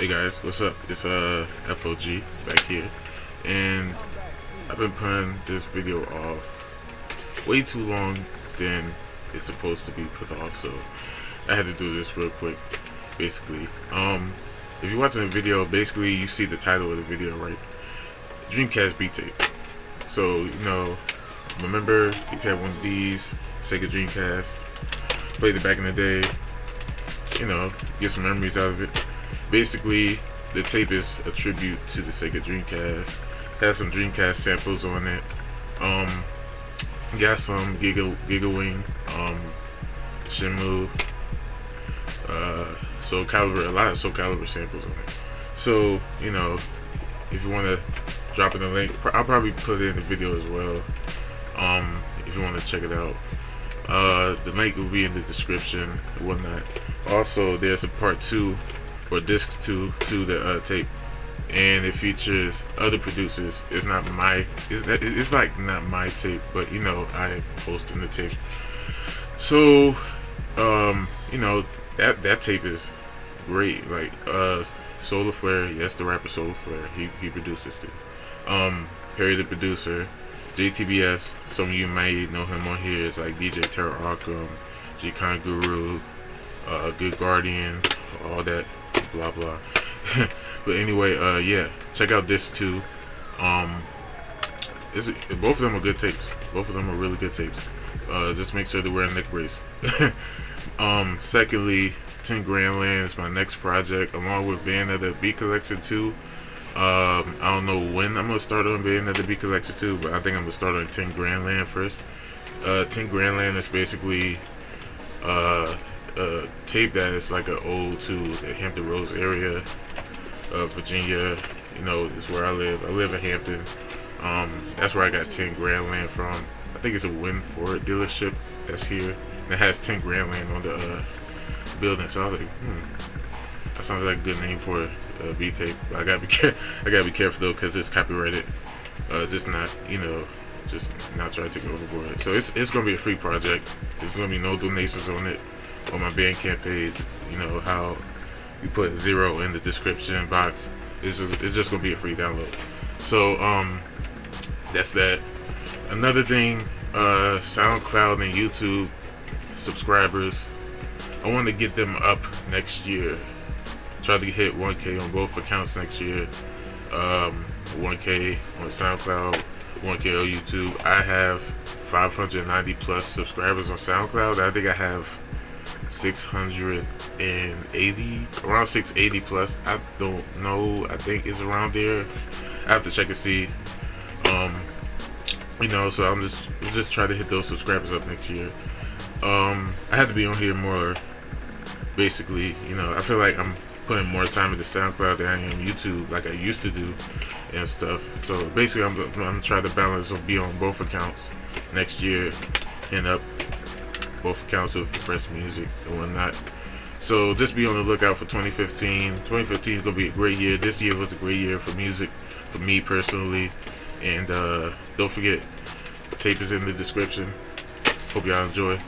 Hey guys, what's up? It's FOG back here, and I've been putting this video off way too long than it's supposed to be put off, so I had to do this real quick. Basically, if you're watching the video, basically you see the title of the video, right? Dreamcast beat tape. So, you know, remember you had one of these, Sega Dreamcast, played it back in the day, you know, get some memories out of it. Basically, the tape is a tribute to the Sega Dreamcast. Has some Dreamcast samples on it. Got some Giga Wing, Shenmue, Soul Calibur, a lot of Soul Calibur samples on it. So, you know, if you want to drop in the link, I'll probably put it in the video as well, if you want to check it out. The link will be in the description and whatnot. Also, there's a part 2 or disc 2 to the tape, and it features other producers. It's not my, it's like not my tape, but you know, I posted the tape. So, you know, that tape is great. Like Solar Flare, yes, the rapper Solar Flare, he produces it. Perry the producer, JTBS. Some of you may know him on here. It's like DJ Terra Arkham, G-Con Guru, Good Guardian, all that, blah blah. But anyway, yeah, check out this too. Both of them are good tapes. Both of them are really good tapes. Just make sure to wear a neck brace. Secondly, 10 Grand Land is my next project, along with Band of the B Collection too. I don't know when I'm gonna start on Band of the b collection too, but I think I'm gonna start on 10 Grand Land first. 10 Grand Land is basically a tape that is like an ode to the Hampton Roads area of Virginia. You know, it's where I live. I live in Hampton. That's where I got 10 Grand Land from. I think it's a Win Ford dealership that's here, and it has 10 Grand Land on the building. So I was like, that sounds like a good name for a beat tape. But I gotta be careful though, because it's copyrighted. Just not, you know, just not try to go overboard. So it's gonna be a free project. There's gonna be no donations on it. On my Bandcamp page, you know how you put 0 in the description box. It's just gonna be a free download. So that's that. Another thing, SoundCloud and YouTube subscribers, I want to get them up next year. Try to hit 1K on both accounts next year. 1K on SoundCloud, 1K on YouTube. I have 590 plus subscribers on SoundCloud. I think I have 680, around 680 plus. I don't know, I think it's around there. I have to check and see. You know, so I'm just trying to hit those subscribers up next year. I have to be on here more, basically. You know, I feel like I'm putting more time into SoundCloud than I am YouTube, like I used to do and stuff. So basically I'm trying to balance and be on both accounts next year and up both accounts with fresh music and whatnot. So just be on the lookout for 2015. 2015 is gonna be a great year. This year was a great year for music, for me personally. And don't forget, tape is in the description. Hope y'all enjoy.